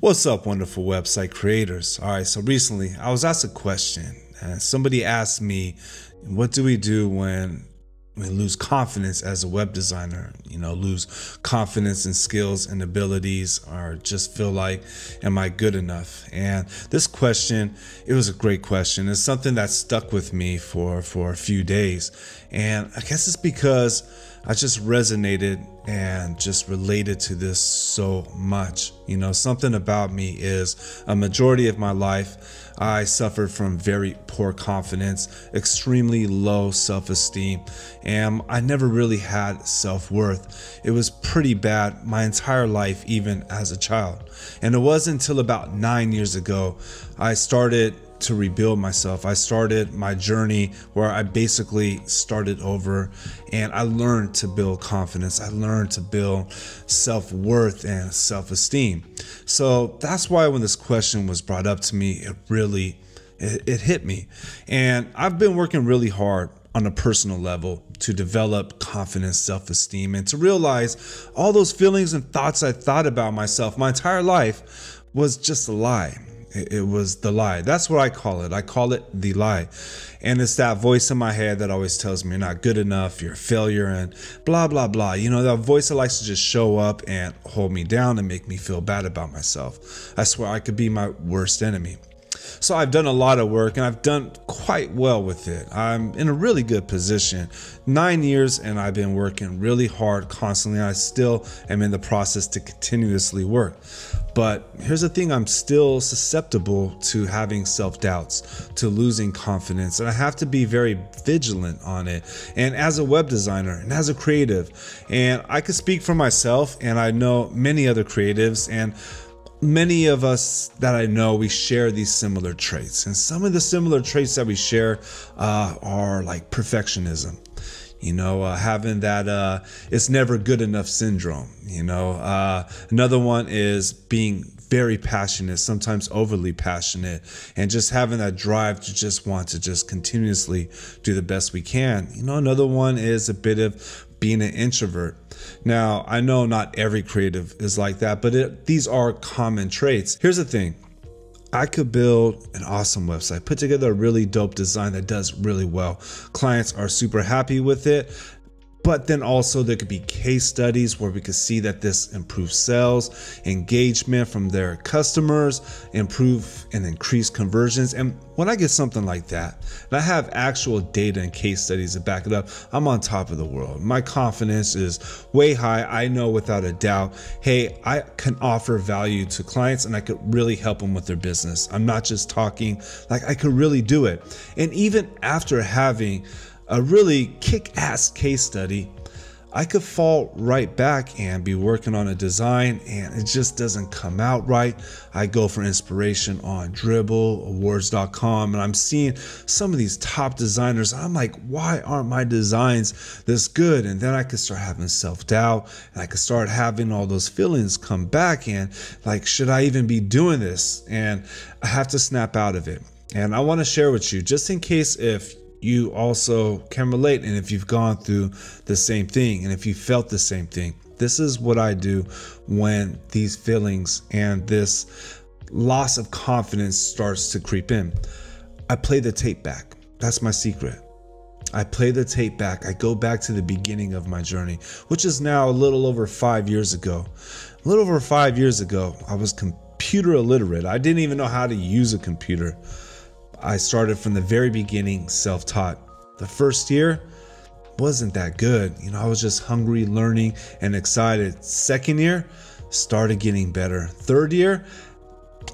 What's up, wonderful website creators? All right, so recently I was asked a question and somebody asked me, what do we do when we lose confidence as a web designer? You know, lose confidence and skills and abilities, or just feel like, am I good enough? And this question, it was a great question. It's something that stuck with me for a few days. And I guess it's because I just resonated and just related to this so much. You know, something about me is a majority of my life, I suffered from very poor confidence, extremely low self-esteem, and I never really had self-worth. It was pretty bad my entire life, even as a child. And it wasn't until about 9 years ago, I started to rebuild myself. I started my journey where I basically started over and I learned to build confidence. I learned to build self-worth and self-esteem. So that's why when this question was brought up to me, it hit me. And I've been working really hard on a personal level to develop confidence, self-esteem, and to realize all those feelings and thoughts I thought about myself my entire life was just a lie. It was the lie. That's what I call it. I call it the lie. And it's that voice in my head that always tells me you're not good enough, you're a failure, and blah, blah, blah. You know, that voice that likes to just show up and hold me down and make me feel bad about myself. I swear I could be my worst enemy. So I've done a lot of work and I've done quite well with it. I'm in a really good position. 9 years and I've been working really hard constantly. I still am in the process to continuously work. But here's the thing, I'm still susceptible to having self-doubts, to losing confidence, and I have to be very vigilant on it. And as a web designer and as a creative, and I could speak for myself and I know many other creatives and many of us that I know, we share these similar traits. And some of the similar traits that we share are like perfectionism, you know, having that it's never good enough syndrome, you know. Another one is being very passionate, sometimes overly passionate, and just having that drive to just want to just continuously do the best we can. You know, another one is a bit of being an introvert. Now, I know not every creative is like that, but these are common traits. Here's the thing. I could build an awesome website, put together a really dope design that does really well. Clients are super happy with it. But then also there could be case studies where we could see that this improves sales, engagement from their customers, improve and increase conversions. And when I get something like that, and I have actual data and case studies to back it up, I'm on top of the world. My confidence is way high. I know without a doubt, hey, I can offer value to clients and I could really help them with their business. I'm not just talking, like I could really do it. And even after having a really kick-ass case study, I could fall right back and be working on a design and it just doesn't come out right. I go for inspiration on dribbbleawards.com and I'm seeing some of these top designers. I'm like, why aren't my designs this good? And then I could start having self-doubt and I could start having all those feelings come back and like, should I even be doing this? And I have to snap out of it. And I want to share with you, just in case if you also can relate and if you've gone through the same thing and if you felt the same thing, this is what I do when these feelings and this loss of confidence starts to creep in. I play the tape back. That's my secret. I play the tape back. I go back to the beginning of my journey, which is now a little over 5 years ago. A little over 5 years ago, I was computer illiterate. I didn't even know how to use a computer. I started from the very beginning, self-taught. The first year wasn't that good. You know, I was just hungry, learning, and excited. Second year, started getting better. Third year,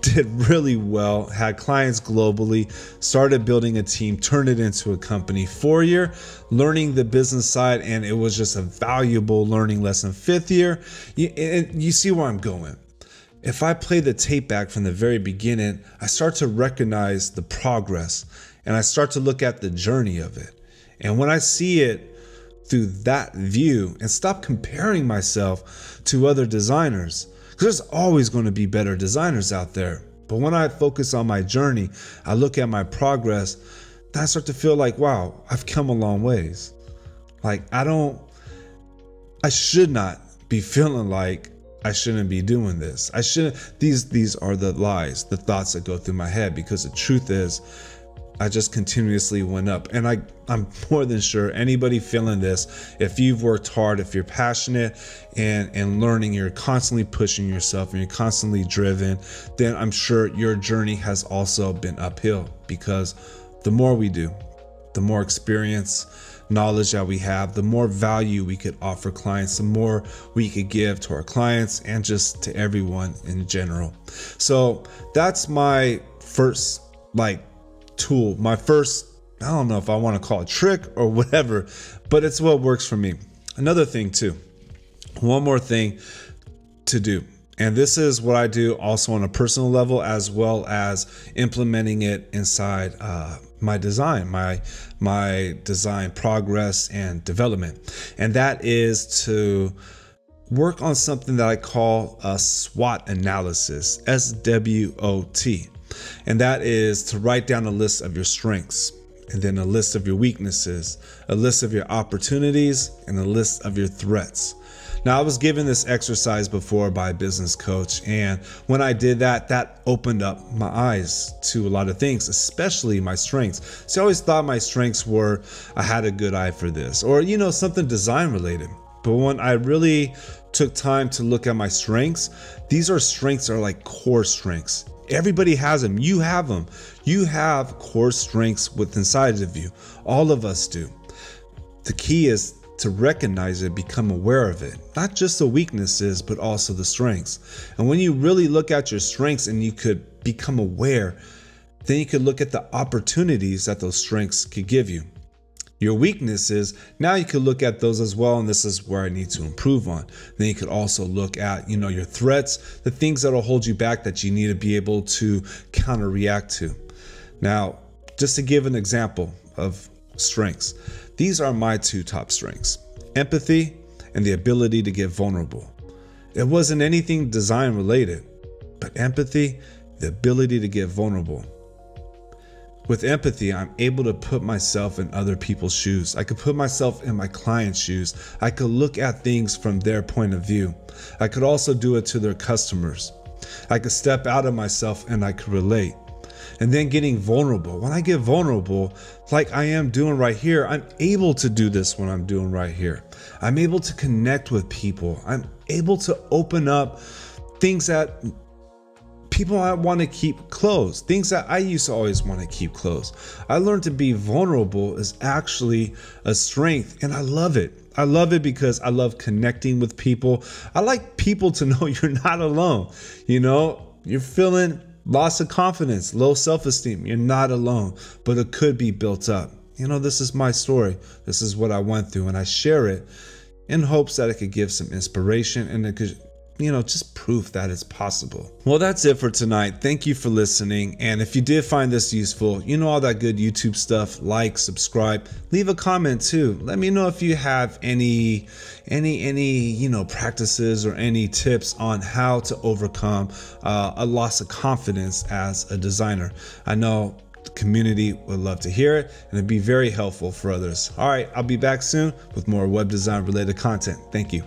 did really well, had clients globally, started building a team, turned it into a company. 4 year, learning the business side, and it was just a valuable learning lesson. Fifth year, you see where I'm going. If I play the tape back from the very beginning, I start to recognize the progress and I start to look at the journey of it. And when I see it through that view and stop comparing myself to other designers, because there's always going to be better designers out there. But when I focus on my journey, I look at my progress, then I start to feel like, wow, I've come a long ways. Like I should not be feeling like I shouldn't be doing this. I shouldn't. These are the lies, the thoughts that go through my head, because the truth is I just continuously went up. And I'm more than sure anybody feeling this, if you've worked hard, if you're passionate and learning, you're constantly pushing yourself and you're constantly driven, then I'm sure your journey has also been uphill, because the more we do, the more experience, knowledge that we have, the more value we could offer clients, the more we could give to our clients and just to everyone in general. So that's my first tool, my first, I don't know if I want to call it trick or whatever, but it's what works for me. Another thing too, one more thing to do, and this is what I do also on a personal level, as well as implementing it inside my design, my design progress and development. And that is to work on something that I call a SWOT analysis, SWOT. And that is to write down a list of your strengths, and then a list of your weaknesses, a list of your opportunities, and a list of your threats. Now, I was given this exercise before by a business coach, and when I did that, that opened up my eyes to a lot of things, especially my strengths. So I always thought my strengths were, I had a good eye for this, or, you know, something design related. But when I really took time to look at my strengths, these are strengths that are like core strengths. Everybody has them. You have them. You have core strengths within inside of you. All of us do. The key is to recognize it, become aware of it, not just the weaknesses, but also the strengths. And when you really look at your strengths and you could become aware, then you could look at the opportunities that those strengths could give you. Your weaknesses, now you could look at those as well, and this is where I need to improve on. Then you could also look at, you know, your threats, the things that will hold you back that you need to be able to counter react to. Now, just to give an example of strengths, these are my two top strengths: empathy and the ability to get vulnerable. It wasn't anything design related, but empathy, the ability to get vulnerable. With empathy, I'm able to put myself in other people's shoes. I could put myself in my client's shoes. I could look at things from their point of view. I could also do it to their customers. I could step out of myself and I could relate. And then getting vulnerable. When I get vulnerable, like I am doing right here, I'm able to do this when I'm doing right here. I'm able to connect with people. I'm able to open up things that people I want to keep closed, things that I used to always want to keep closed. I learned to be vulnerable is actually a strength, and I love it. I love it because I love connecting with people. I like people to know you're not alone. You know, you're feeling loss of confidence, low self-esteem. You're not alone, but it could be built up. You know, this is my story. This is what I went through, and I share it in hopes that it could give some inspiration and it could, you know, just proof that it's possible. Well, that's it for tonight. Thank you for listening. And if you did find this useful, you know, all that good YouTube stuff, like, subscribe, leave a comment too. Let me know if you have any you know, practices or any tips on how to overcome a loss of confidence as a designer. I know the community would love to hear it, and it'd be very helpful for others. All right, I'll be back soon with more web design related content. Thank you.